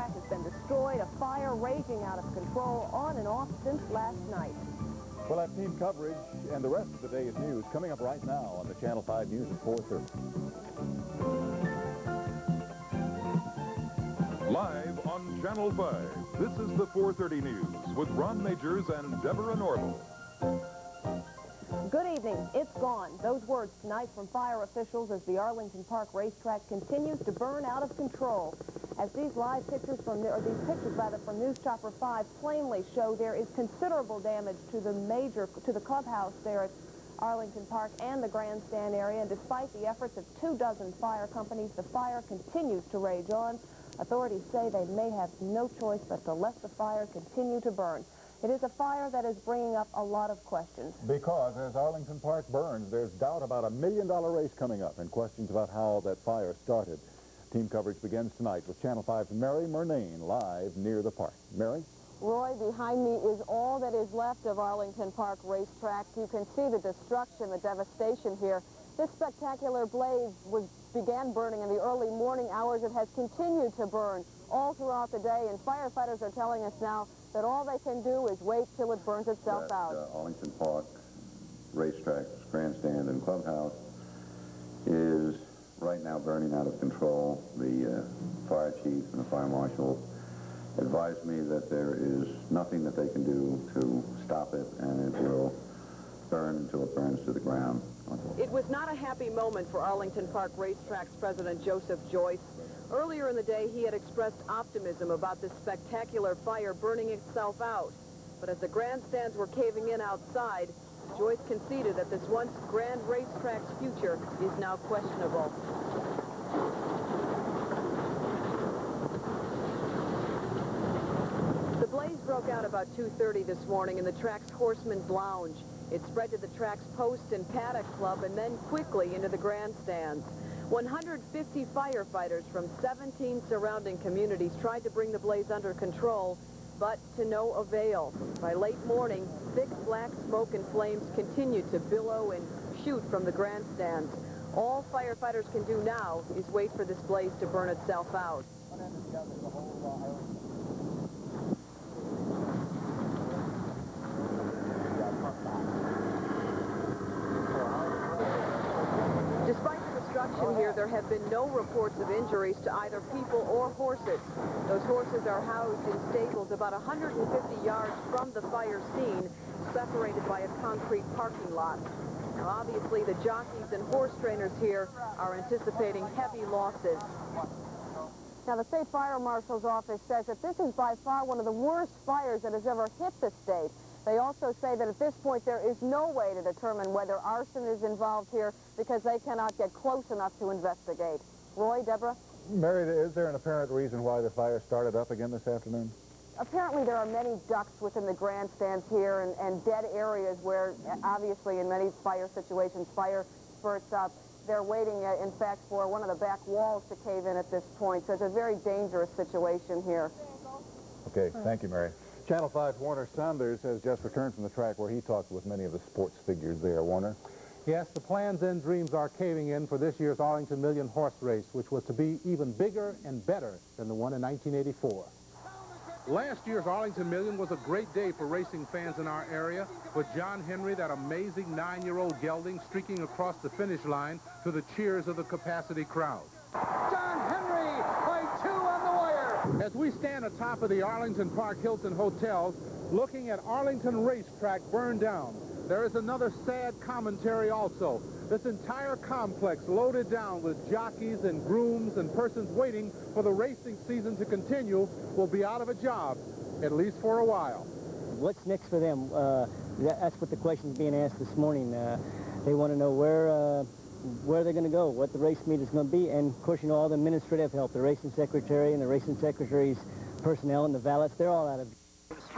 track has been destroyed, a fire raging out of control on and off since last night. We'll have team coverage and the rest of the day's news coming up right now on the Channel 5 News at 4:30. Live on Channel 5, this is the 4:30 News with Ron Majors and Deborah Norville. Good evening. It's gone. Those words tonight from fire officials as the Arlington Park racetrack continues to burn out of control. As these live pictures from, from News Chopper 5 plainly show, there is considerable damage to the clubhouse there at Arlington Park and the grandstand area. And despite the efforts of 24 fire companies, the fire continues to rage on. Authorities say they may have no choice but to let the fire continue to burn. It is a fire that is bringing up a lot of questions. Because as Arlington Park burns, there's doubt about a million-dollar race coming up and questions about how that fire started. Team coverage begins tonight with Channel 5's Mary Murnane live near the park. Mary? Roy, behind me is all that is left of Arlington Park racetrack. You can see the destruction, the devastation here. This spectacular blaze began burning in the early morning hours. It has continued to burn all throughout the day, and firefighters are telling us now that all they can do is wait till it burns itself out. Arlington Park racetrack, grandstand, and clubhouse is right now burning out of control. The fire chief and the fire marshal advised me that there is nothing that they can do to stop it, and it will burn until it burns to the ground. It was not a happy moment for Arlington Park Racetrack's president, Joseph Joyce. Earlier in the day, he had expressed optimism about this spectacular fire burning itself out. But as the grandstands were caving in outside, Joyce conceded that this once grand racetrack's future is now questionable. The blaze broke out about 2:30 this morning in the track's Horseman's Lounge. It spread to the track's post and paddock club and then quickly into the grandstands. 150 firefighters from 17 surrounding communities tried to bring the blaze under control, but to no avail. By late morning, thick black smoke and flames continued to billow and shoot from the grandstands. All firefighters can do now is wait for this blaze to burn itself out. Here, there have been no reports of injuries to either people or horses. Those horses are housed in stables about 150 yards from the fire scene, separated by a concrete parking lot. Now, obviously, the jockeys and horse trainers here are anticipating heavy losses. Now, the state fire marshal's office says that this is by far one of the worst fires that has ever hit the state. They also say that at this point there is no way to determine whether arson is involved here because they cannot get close enough to investigate. Roy, Deborah? Mary, is there an apparent reason why the fire started up again this afternoon? Apparently there are many ducts within the grandstands here and dead areas where, obviously, in many fire situations, fire spurts up. They're waiting, in fact, for one of the back walls to cave in at this point, so it's a very dangerous situation here. Okay, thank you, Mary. Channel 5's Warner Sanders has just returned from the track where he talked with many of the sports figures there. Warner? Yes, the plans and dreams are caving in for this year's Arlington Million horse race, which was to be even bigger and better than the one in 1984. Last year's Arlington Million was a great day for racing fans in our area, with John Henry, that amazing 9-year-old gelding, streaking across the finish line to the cheers of the capacity crowd. John Henry by 2 on the wire! As we stand atop of the Arlington Park Hilton Hotel, looking at Arlington Racetrack burned down, there is another sad commentary also. This entire complex loaded down with jockeys and grooms and persons waiting for the racing season to continue will be out of a job, at least for a while. What's next for them? That's what the question's being asked this morning. They want to know where they're going to go, what the race meet is going to be, and of course, you know, all the administrative help, the racing secretary and the racing secretary's personnel and the valets, they're all out of